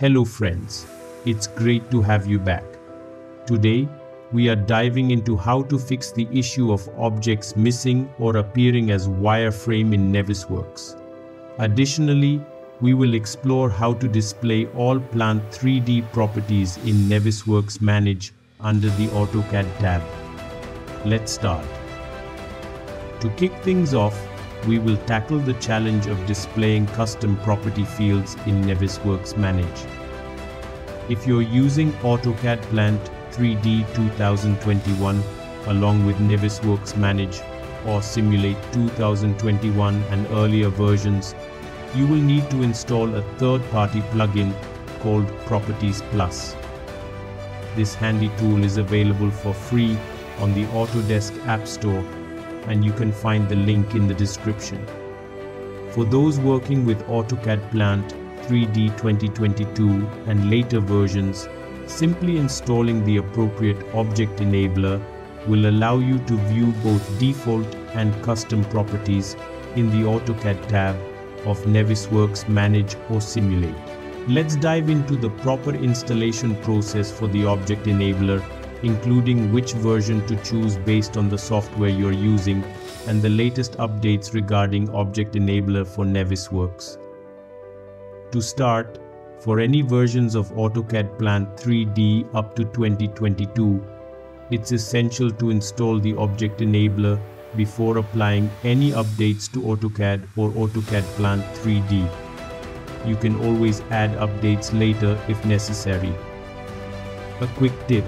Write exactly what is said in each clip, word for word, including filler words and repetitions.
Hello friends, it's great to have you back. Today, we are diving into how to fix the issue of objects missing or appearing as wireframe in Navisworks. Additionally, we will explore how to display all Plant three D properties in Navisworks Manage under the AutoCAD tab. Let's start. To kick things off, we will tackle the challenge of displaying custom property fields in Navisworks Manage. If you're using AutoCAD Plant three D two thousand twenty-one along with Navisworks Manage or Simulate two thousand twenty-one and earlier versions, you will need to install a third-party plugin called Properties Plus. This handy tool is available for free on the Autodesk App Store, and you can find the link in the description. For those working with AutoCAD Plant three D twenty twenty-two and later versions, simply installing the appropriate Object Enabler will allow you to view both default and custom properties in the AutoCAD tab of Navisworks Manage or Simulate. Let's dive into the proper installation process for the Object Enabler, including which version to choose based on the software you're using and the latest updates regarding Object Enabler for Navisworks. To start, for any versions of AutoCAD Plant three D up to twenty twenty-two, it's essential to install the Object Enabler before applying any updates to AutoCAD or AutoCAD Plant three D. You can always add updates later if necessary. A quick tip: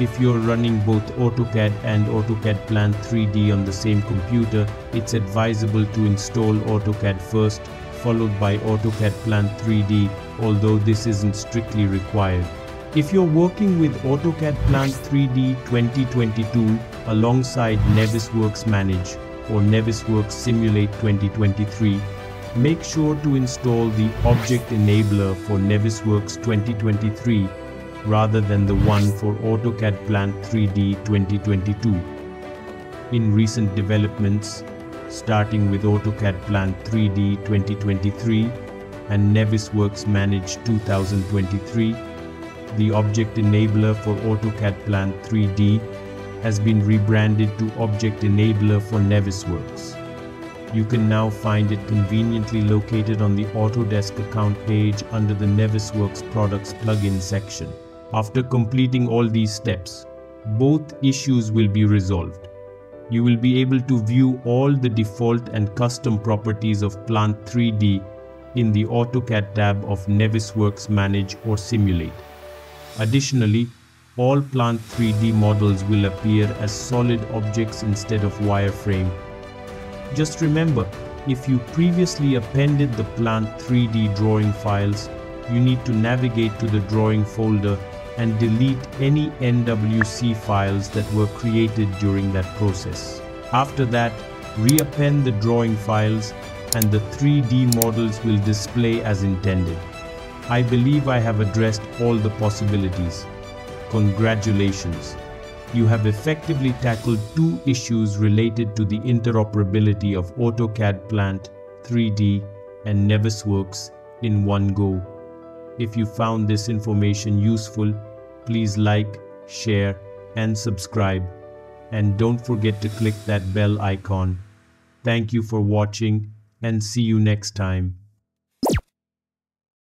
if you're running both AutoCAD and AutoCAD Plant three D on the same computer, it's advisable to install AutoCAD first, followed by AutoCAD Plant three D, although this isn't strictly required. If you're working with AutoCAD Plant three D twenty twenty-two alongside Navisworks Manage or Navisworks Simulate twenty twenty-three, make sure to install the Object Enabler for Navisworks twenty twenty-three rather than the one for AutoCAD Plant three D twenty twenty-two. In recent developments, starting with AutoCAD Plant three D twenty twenty-three and Navisworks Manage two thousand twenty-three, the Object Enabler for AutoCAD Plant three D has been rebranded to Object Enabler for Navisworks. You can now find it conveniently located on the Autodesk account page under the Navisworks Products plugin section. After completing all these steps, both issues will be resolved. You will be able to view all the default and custom properties of Plant three D in the AutoCAD tab of Navisworks Manage or Simulate. Additionally, all Plant three D models will appear as solid objects instead of wireframe. Just remember, if you previously appended the Plant three D drawing files, you need to navigate to the drawing folder and delete any N W C files that were created during that process. After that, reappend the drawing files and the three D models will display as intended. I believe I have addressed all the possibilities. Congratulations! You have effectively tackled two issues related to the interoperability of AutoCAD Plant three D and Navisworks in one go. If you found this information useful, please like, share, and subscribe. And don't forget to click that bell icon. Thank you for watching, and see you next time.